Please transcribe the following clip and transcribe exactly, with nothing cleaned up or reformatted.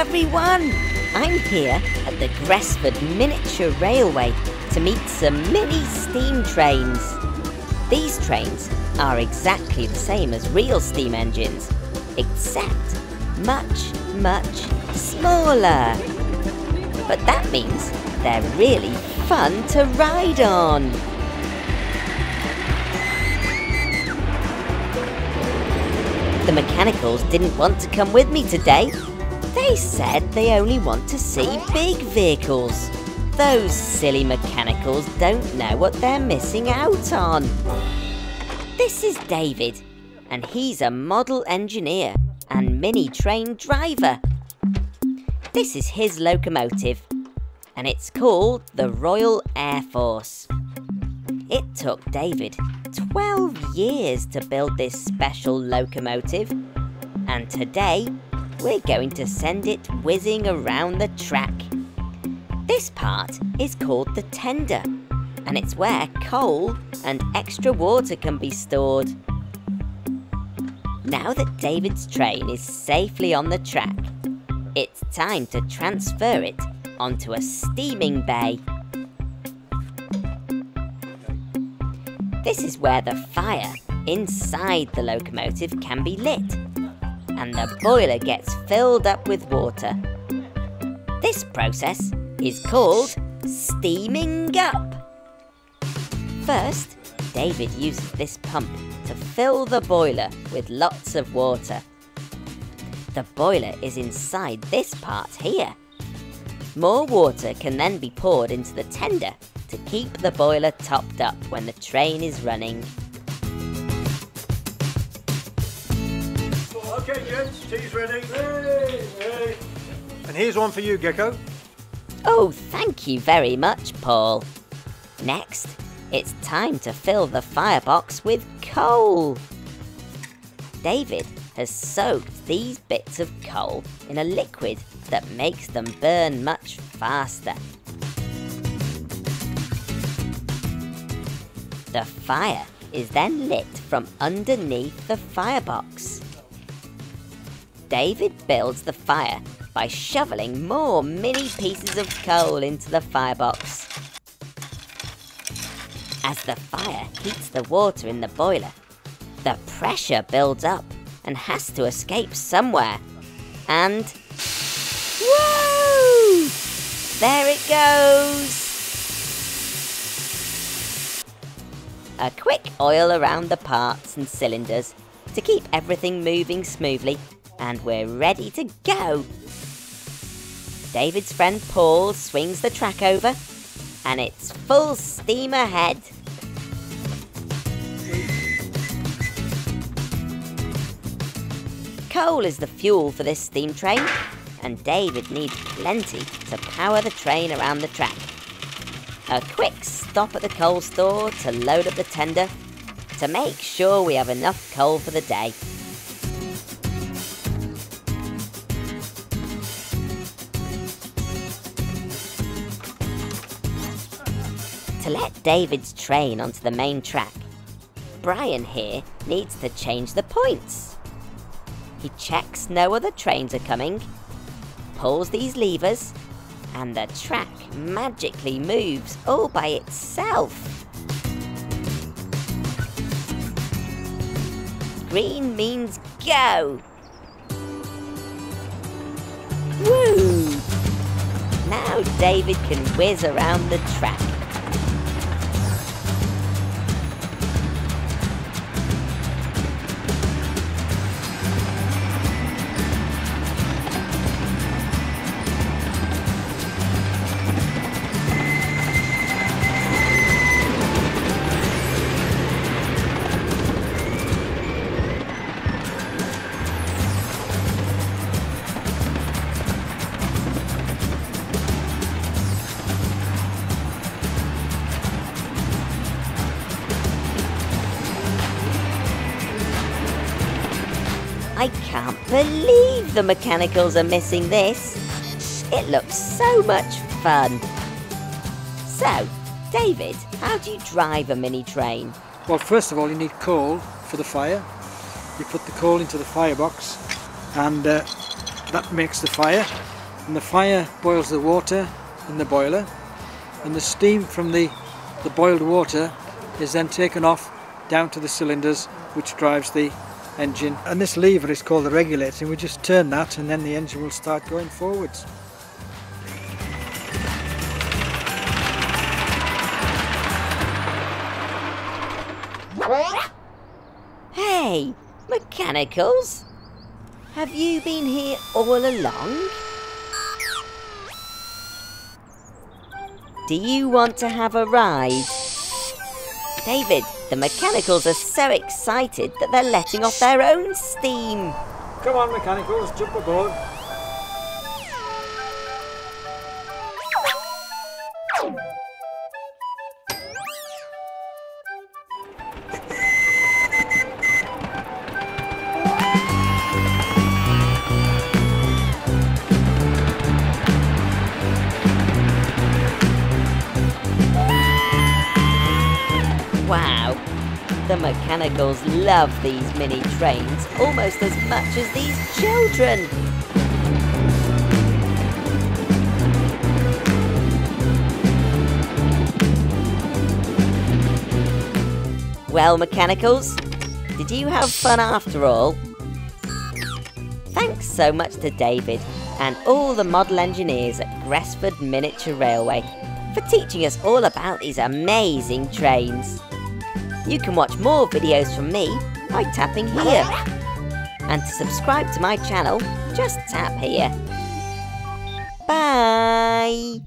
everyone! I'm here at the Gresford Miniature Railway to meet some mini steam trains. These trains are exactly the same as real steam engines, except much, much smaller. But that means they're really fun to ride on. The Mechanicals didn't want to come with me today. They said they only want to see big vehicles. Those silly Mechanicals don't know what they're missing out on. This is David, and he's a model engineer and mini train driver. This is his locomotive, and it's called the Royal Air Force. It took David twelve years to build this special locomotive, and today we're going to send it whizzing around the track. This part is called the tender, and it's where coal and extra water can be stored. Now that David's train is safely on the track, it's time to transfer it onto a steaming bay. This is where the fire inside the locomotive can be lit, and the boiler gets filled up with water. This process is called steaming up. First, David uses this pump to fill the boiler with lots of water. The boiler is inside this part here. More water can then be poured into the tender to keep the boiler topped up when the train is running. Okay, gents, tea's ready. Hey, hey. And here's one for you, Gecko. Oh, thank you very much, Paul. Next, it's time to fill the firebox with coal. David has soaked these bits of coal in a liquid that makes them burn much faster. The fire is then lit from underneath the firebox. David builds the fire by shoveling more mini pieces of coal into the firebox. As the fire heats the water in the boiler, the pressure builds up and has to escape somewhere. And whoa! There it goes! A quick oil around the parts and cylinders to keep everything moving smoothly, and we're ready to go. David's friend Paul swings the track over, and it's full steam ahead. Coal is the fuel for this steam train, and David needs plenty to power the train around the track. A quick stop at the coal store to load up the tender to make sure we have enough coal for the day. To let David's train onto the main track, Brian here needs to change the points. He checks no other trains are coming, pulls these levers, and the track magically moves all by itself. Green means go! Woo! Now David can whiz around the track. I can't believe the Mechanicals are missing this. It looks so much fun. So, David, how do you drive a mini train? Well, first of all, you need coal for the fire. You put the coal into the firebox, and uh, that makes the fire. and the fire boils the water in the boiler, and the steam from the, the boiled water is then taken off down to the cylinders, which drives the engine. And this lever is called the regulator, and we just turn that and then the engine will start going forwards. Hey, Mechanicals, have you been here all along? Do you want to have a ride? David, the Mechanicals are so excited that they're letting off their own steam. Come on, Mechanicals, jump aboard. Wow, the Mechanicals love these mini trains almost as much as these children. Well, Mechanicals, did you have fun after all? Thanks so much to David and all the model engineers at Gresford Miniature Railway for teaching us all about these amazing trains. You can watch more videos from me by tapping here. And to subscribe to my channel, just tap here. Bye!